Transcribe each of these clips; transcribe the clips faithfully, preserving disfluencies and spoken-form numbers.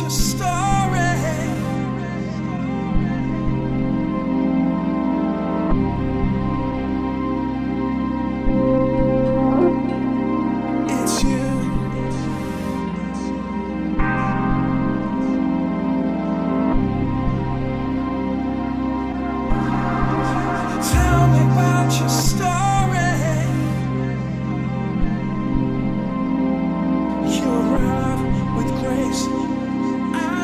your story. It's you. Tell me about your story. I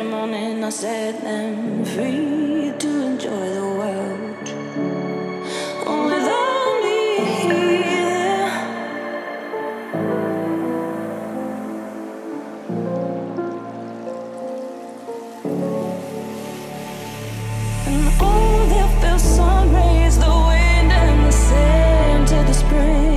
every morning I set them free to enjoy the world. Oh, without me here. And all the felt sun rays, the wind and the sand to the spring.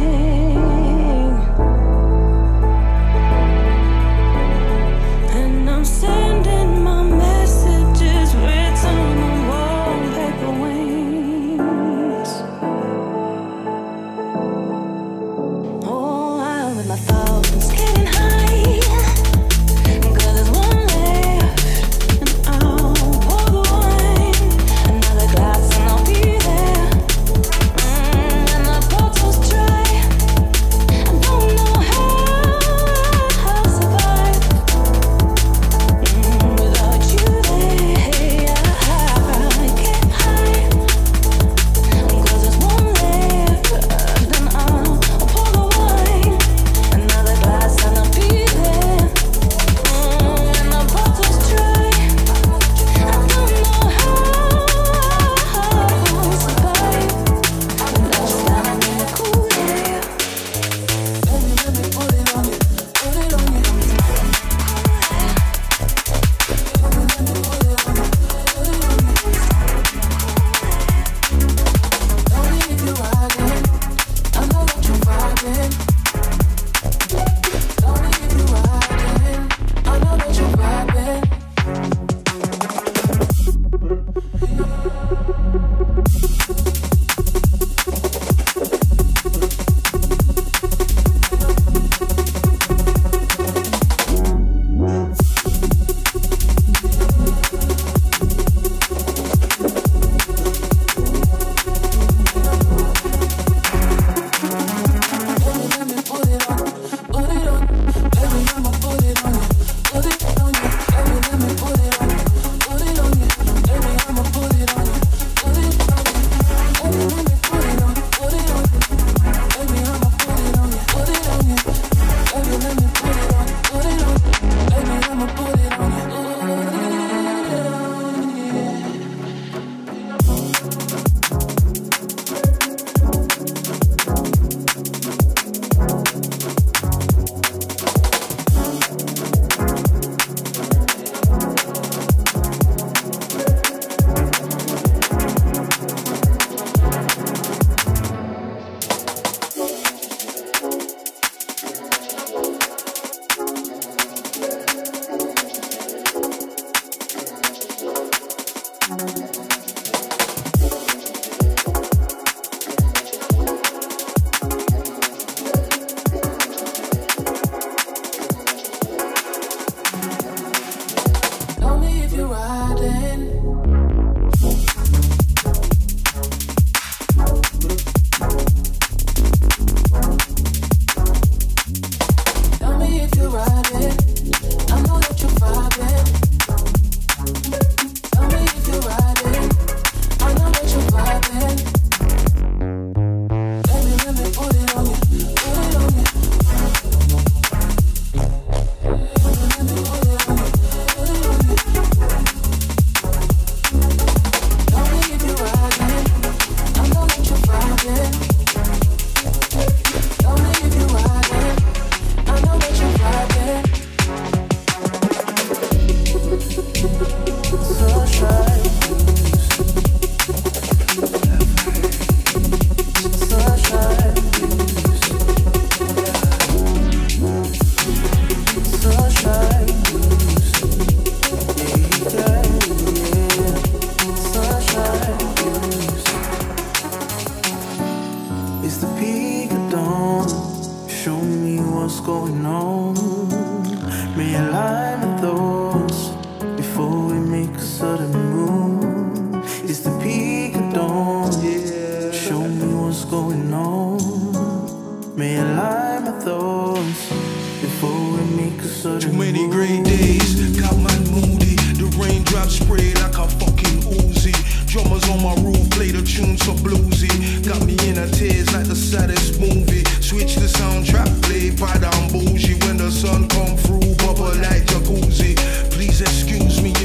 Excuse me.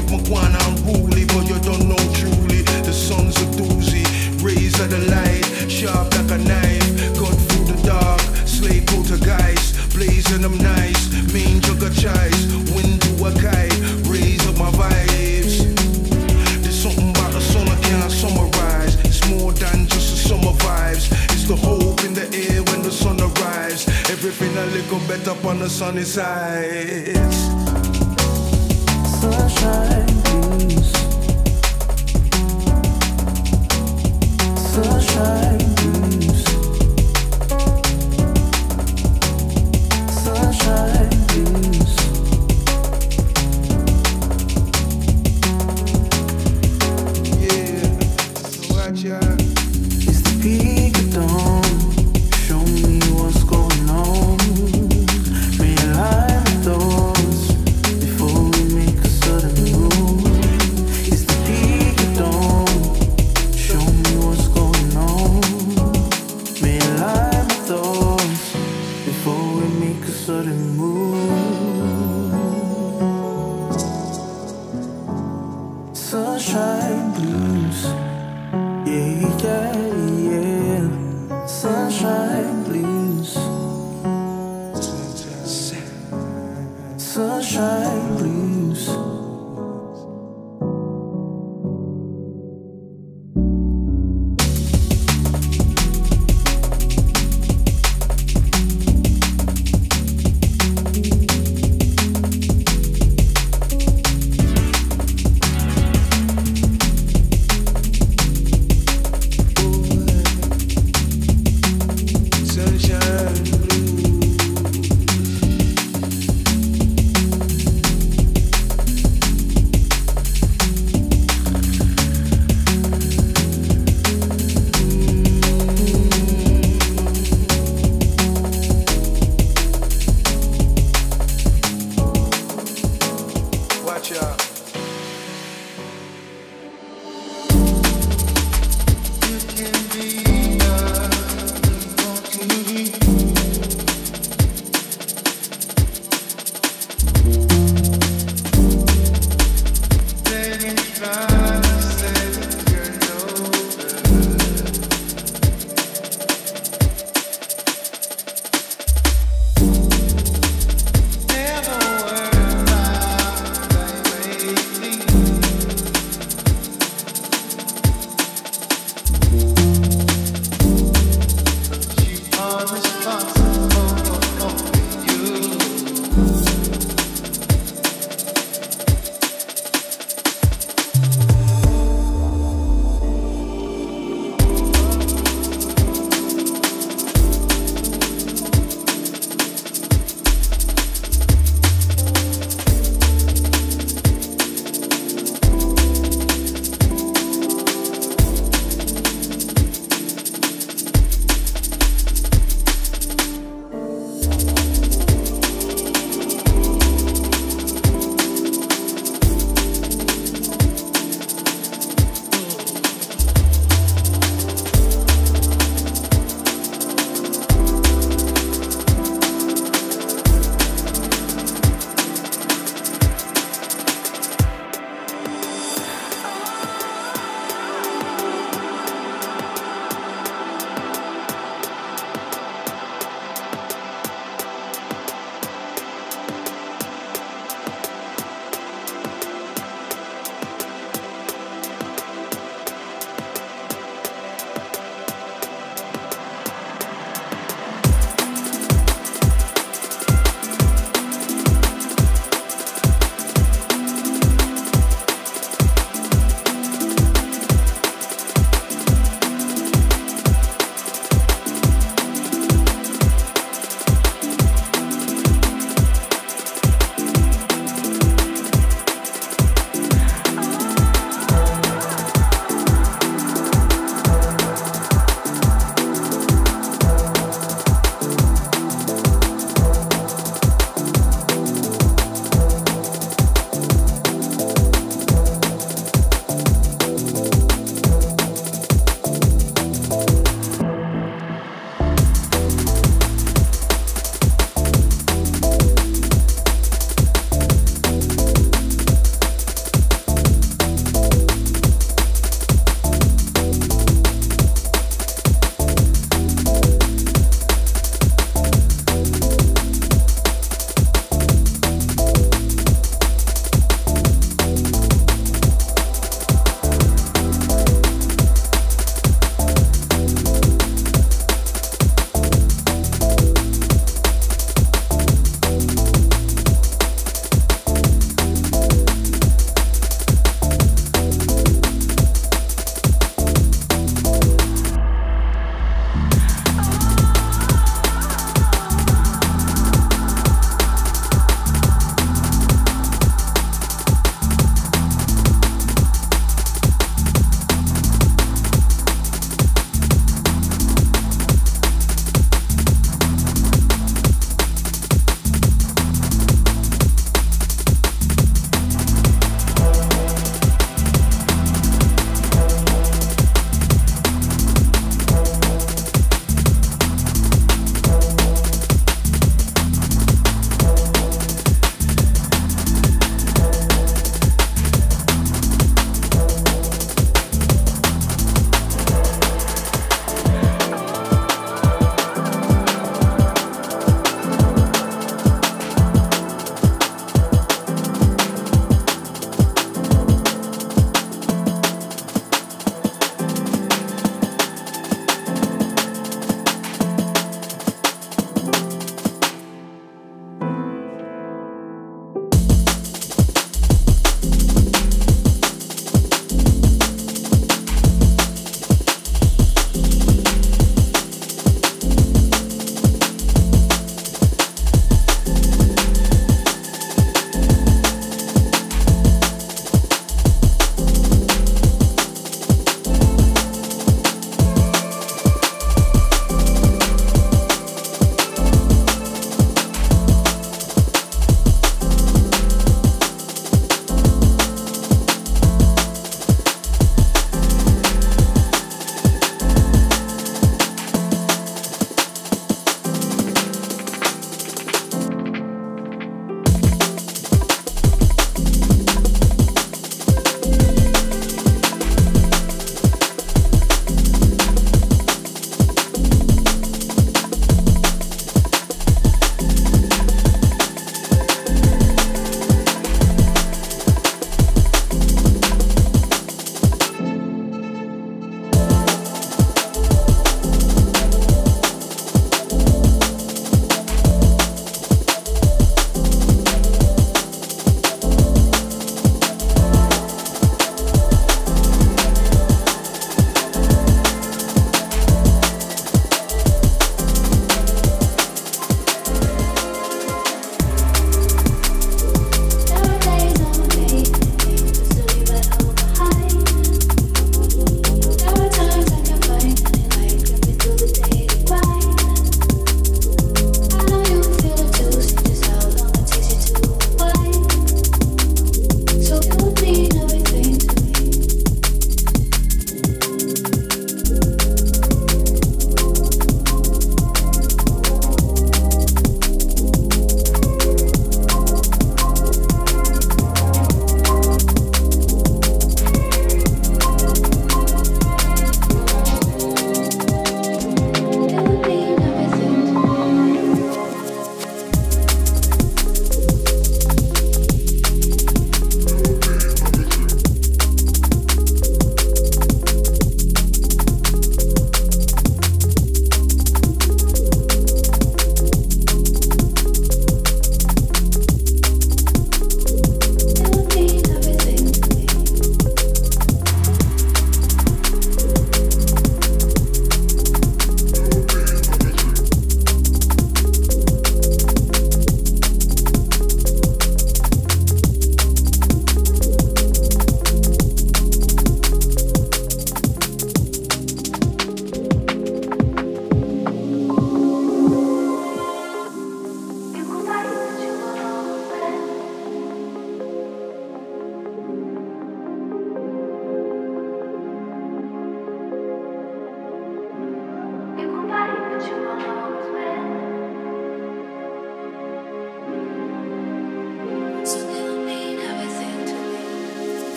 and I'm nice. Mean jugger chies, when do I kite? Raise up my vibes. There's something about the song I cannot summarize. It's more than just the summer vibes. It's the hope in the air when the sun arrives. Everything a little better on the sunny sides. Sunshine, please. Sunshine, please. Sunshine, please. Yeah, so watch ya. It's the peak of dawn. Show me what's going on. Realign the thoughts before we make a sudden move. It's the peak of dawn. Show me what's going on.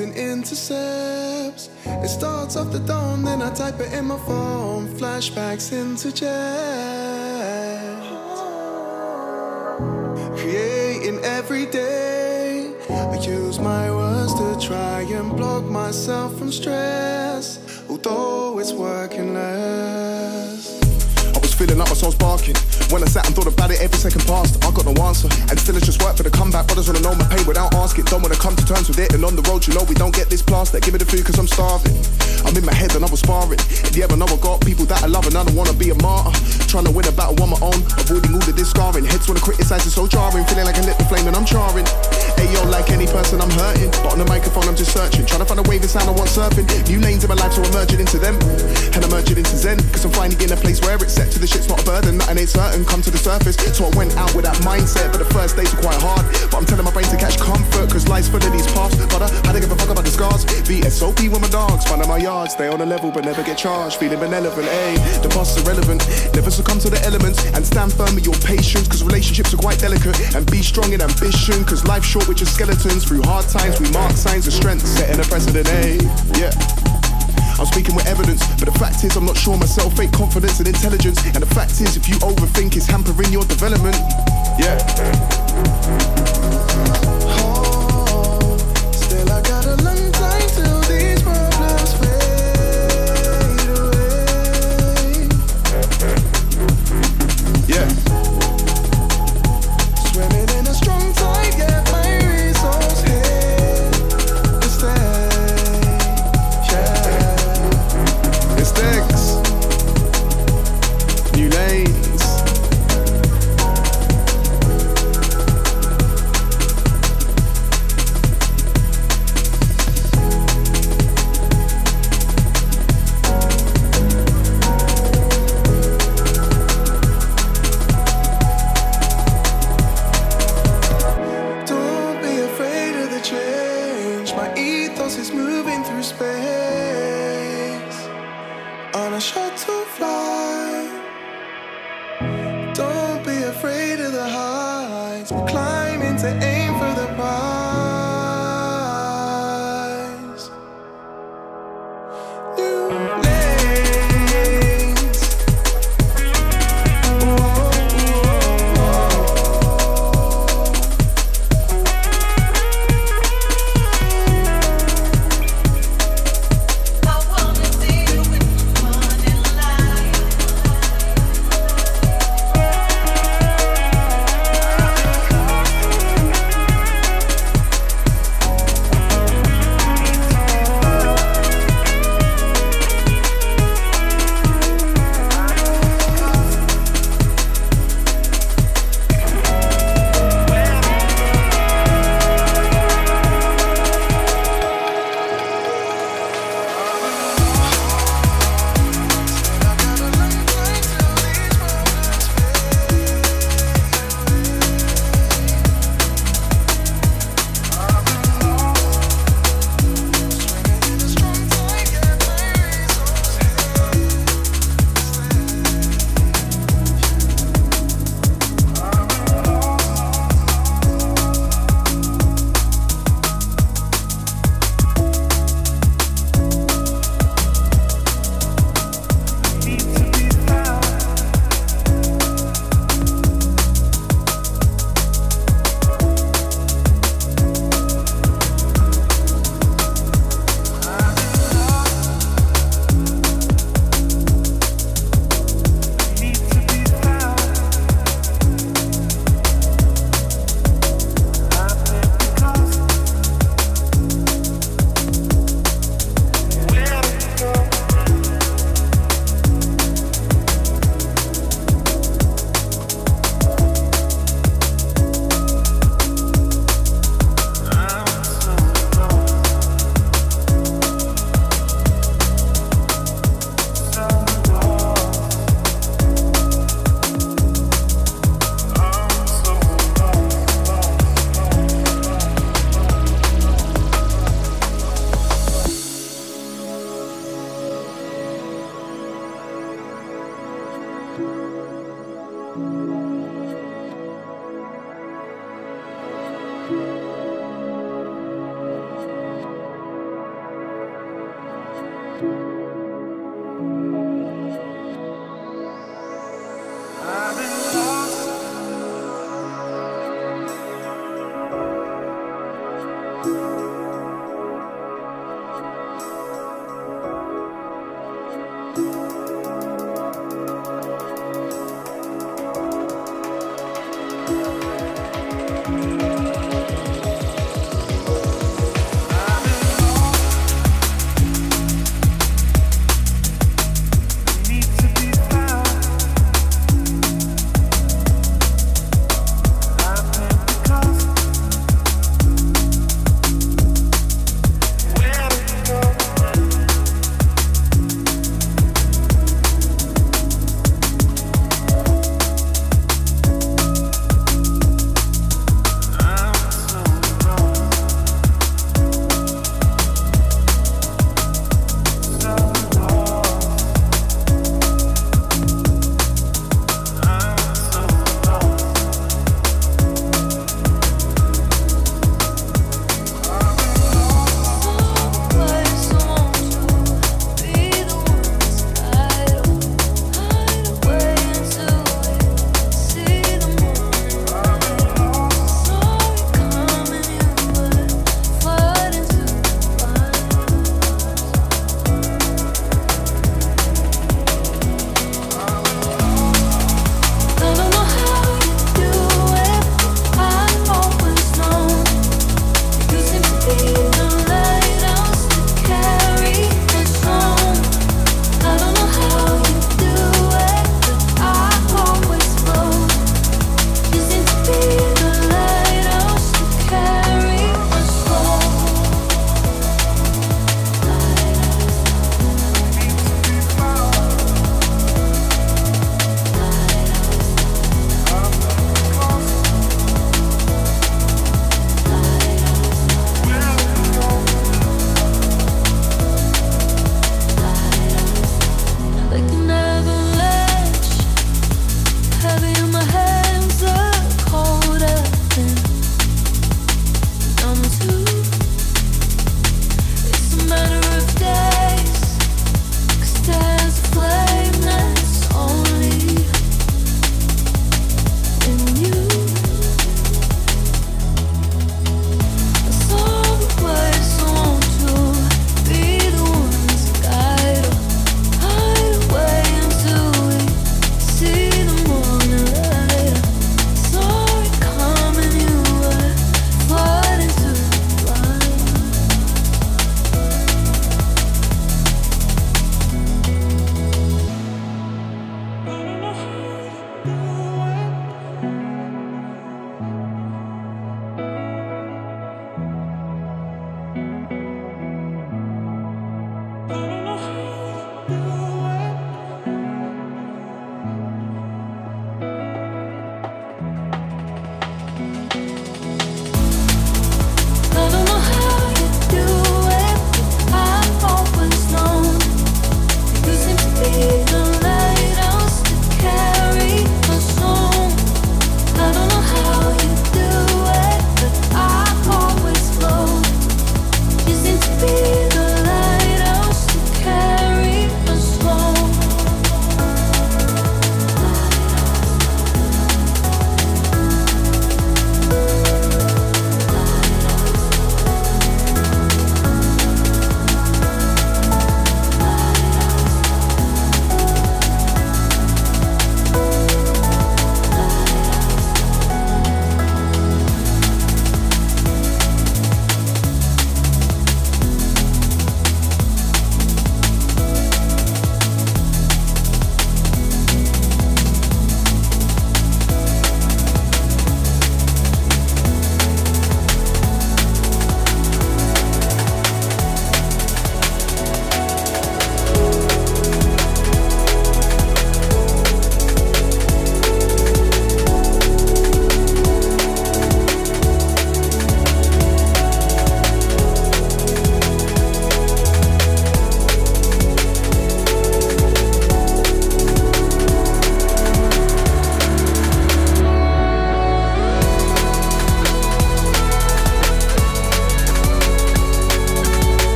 and intercepts. It starts off the dome, then I type it in my phone. Flashbacks interject, creating every day. I use my words to try and block myself from stress, although it's working less. I was feeling like my soul's barking when I sat and thought about it. Every second passed, I got no answer, and still it's just work for the comeback. Brothers wanna know my pain without asking, don't wanna come to terms with it. And on the road, you know we don't get this plaster. Give me the food cause I'm starving. I'm in my head and I was sparring. And yeah, I know I got people that I love and I don't wanna be a martyr. Trying to win a battle on my own, avoiding all of this scarring. Heads wanna criticise, it's so jarring. Feeling like I lit the flame and I'm charring. Ayo, like any person I'm hurting, but on the microphone I'm just searching, trying to find a waving sound I want surfing. New lanes in my life so I'm merging into them, and I'm merging into Zen, cause I'm finally in a place where it's set to the shit's not a burden, nothing ain't certain, come to the surface. So I went out with that mindset, but the first days were quite hard, but I'm telling my brain to catch comfort, cause life's full of these paths. But I, I don't give a fuck about the scars, V S O P with my dogs, fun of my yards, stay on a level but never get charged. Feeling benevolent, ayy, the past is irrelevant. Never succumb to the elements, and stand firm with your patience, cause relationships are quite delicate. And be strong in ambition, cause life's short with your skeletons. Through hard times we mark signs of strength, setting a precedent, ayy, yeah. I'm speaking with evidence, but the fact is I'm not sure myself. Fake confidence and intelligence, and the fact is if you overthink it's hampering your development, yeah. Oh, still I got a long time till these problems fade away, yeah. Swimming in a strong tide, yeah, my resource here to stay, yeah. Mistakes, new lanes. Don't be afraid of the change. My ethos is moving through space. On a shot to fly.